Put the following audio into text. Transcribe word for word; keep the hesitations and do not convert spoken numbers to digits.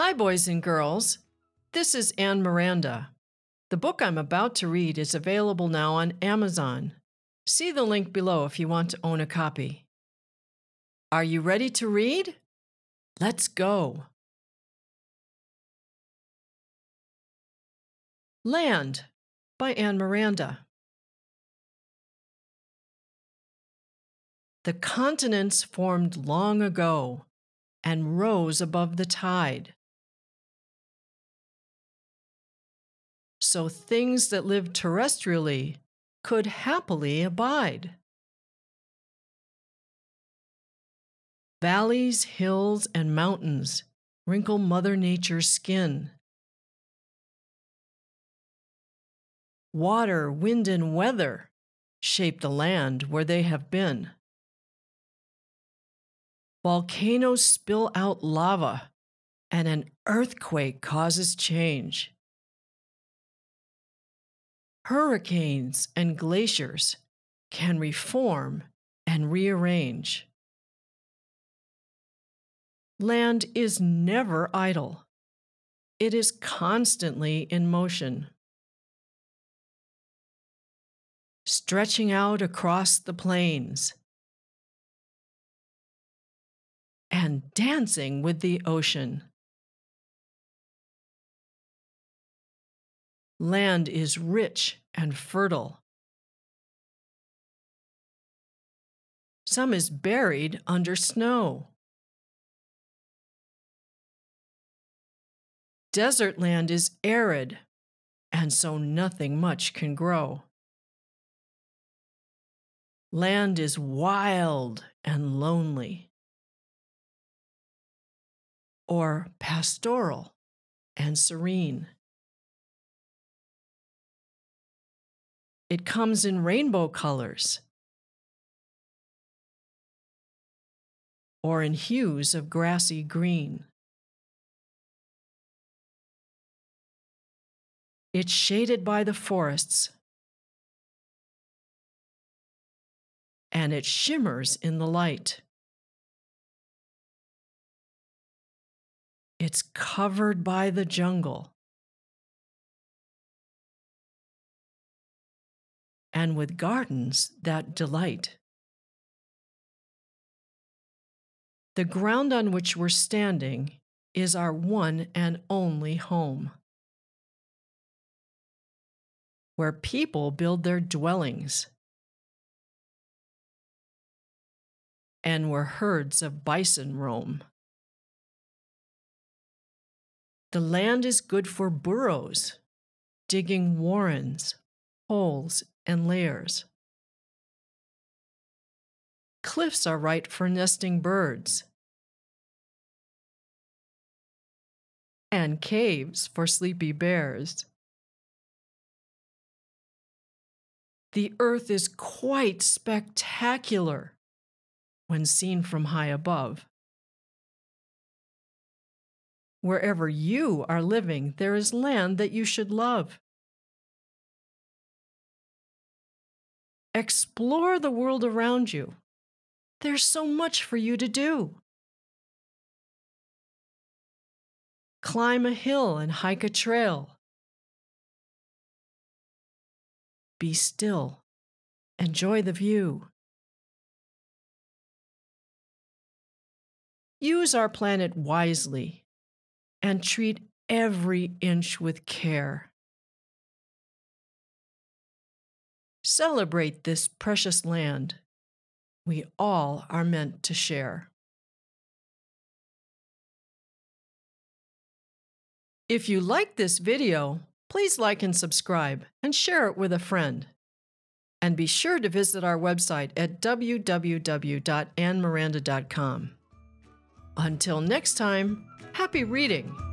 Hi, boys and girls. This is Anne Miranda. The book I'm about to read is available now on Amazon. See the link below if you want to own a copy. Are you ready to read? Let's go. Land by Anne Miranda. The continents formed long ago and rose above the tide. So things that lived terrestrially could happily abide. Valleys, hills, and mountains wrinkle Mother Nature's skin. Water, wind, and weather shape the land where they have been. Volcanoes spill out lava, and an earthquake causes change. Hurricanes and glaciers can reform and rearrange. Land is never idle. It is constantly in motion. Stretching out across the plains and dancing with the ocean. Land is rich and fertile. Some is buried under snow. Desert land is arid, and so nothing much can grow. Land is wild and lonely, or pastoral and serene. It comes in rainbow colors, or in hues of grassy green. It's shaded by the forests, and it shimmers in the light. It's covered by the jungle, and with gardens that delight. The ground on which we're standing is our one and only home, where people build their dwellings, and where herds of bison roam. The land is good for burrows, digging warrens, holes, and lairs. Cliffs are right for nesting birds, and caves for sleepy bears. The earth is quite spectacular when seen from high above. Wherever you are living, there is land that you should love. Explore the world around you. There's so much for you to do. Climb a hill and hike a trail. Be still. Enjoy the view. Use our planet wisely and treat every inch with care. Celebrate this precious land we all are meant to share. If you like this video, please like and subscribe and share it with a friend. And be sure to visit our website at w w w dot anne miranda dot com. Until next time, happy reading!